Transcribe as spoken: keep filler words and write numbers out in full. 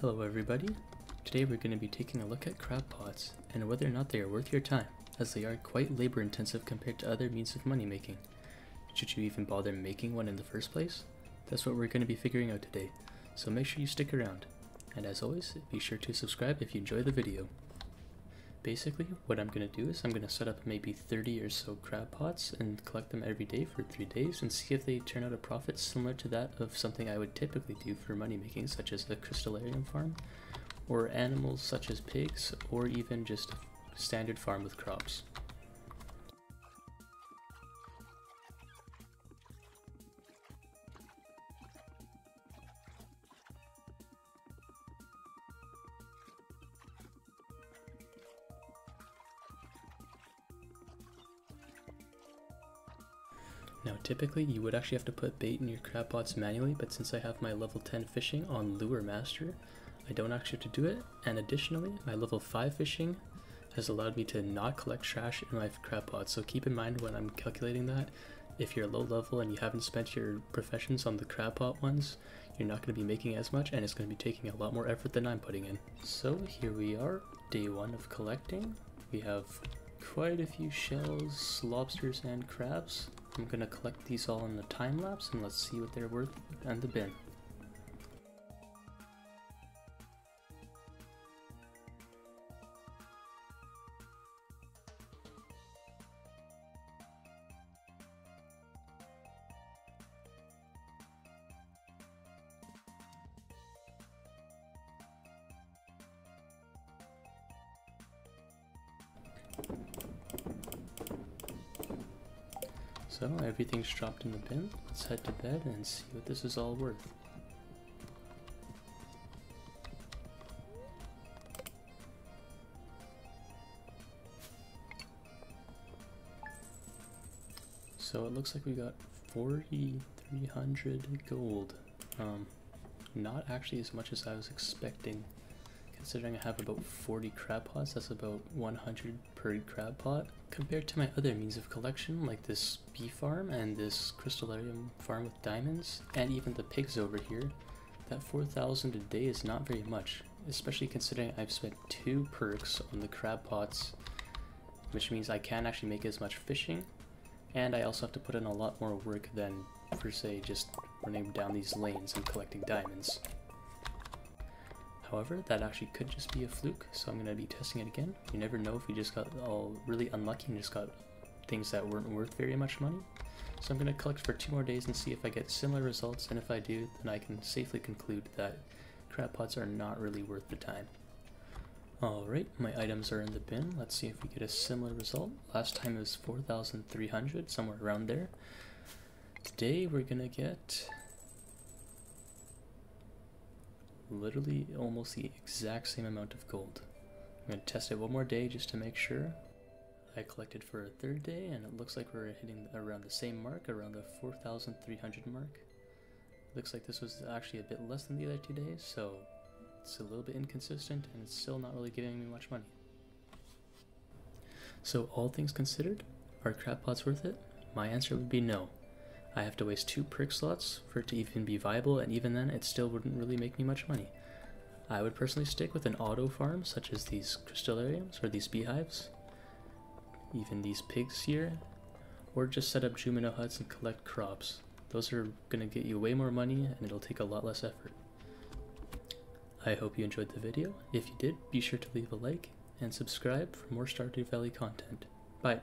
Hello everybody, today we're going to be taking a look at crab pots and whether or not they are worth your time, as they are quite labor intensive compared to other means of money making. Should you even bother making one in the first place? That's what we're going to be figuring out today, so make sure you stick around, and as always, be sure to subscribe if you enjoy the video. Basically, what I'm going to do is I'm going to set up maybe thirty or so crab pots and collect them every day for three days and see if they turn out a profit similar to that of something I would typically do for money making, such as a crystallarium farm, or animals such as pigs, or even just a standard farm with crops. Now typically you would actually have to put bait in your crab pots manually, but since I have my level ten fishing on Lure Master, I don't actually have to do it, and additionally my level five fishing has allowed me to not collect trash in my crab pots, so keep in mind when I'm calculating that, if you're low level and you haven't spent your professions on the crab pot ones, you're not going to be making as much, and it's going to be taking a lot more effort than I'm putting in. So here we are, day one of collecting. We have quite a few shells, lobsters, and crabs. I'm going to collect these all in a time lapse and let's see what they're worth and the bin. So everything's dropped in the bin, let's head to bed and see what this is all worth. So it looks like we got forty-three hundred gold, um, not actually as much as I was expecting. Considering I have about forty crab pots, that's about one hundred per crab pot. Compared to my other means of collection, like this bee farm and this crystallarium farm with diamonds, and even the pigs over here, that four thousand a day is not very much, especially considering I've spent two perks on the crab pots, which means I can't actually make as much fishing, and I also have to put in a lot more work than, per se, just running down these lanes and collecting diamonds. However, that actually could just be a fluke, so I'm going to be testing it again. You never know if we just got all really unlucky and just got things that weren't worth very much money. So I'm going to collect for two more days and see if I get similar results, and if I do, then I can safely conclude that crab pots are not really worth the time. Alright, my items are in the bin. Let's see if we get a similar result. Last time it was four thousand three hundred, somewhere around there. Today we're going to get literally almost the exact same amount of gold. I'm going to test it one more day just to make sure. I collected for a third day and it looks like we're hitting around the same mark, around the four thousand three hundred mark. Looks like this was actually a bit less than the other two days, so it's a little bit inconsistent and it's still not really giving me much money. So all things considered, are crab pots worth it? My answer would be no. I have to waste two perk slots for it to even be viable, and even then it still wouldn't really make me much money. I would personally stick with an auto farm, such as these crystallariums or these beehives, even these pigs here, or just set up juvenile huts and collect crops. Those are going to get you way more money and it'll take a lot less effort. I hope you enjoyed the video. If you did, be sure to leave a like and subscribe for more Stardew Valley content. Bye!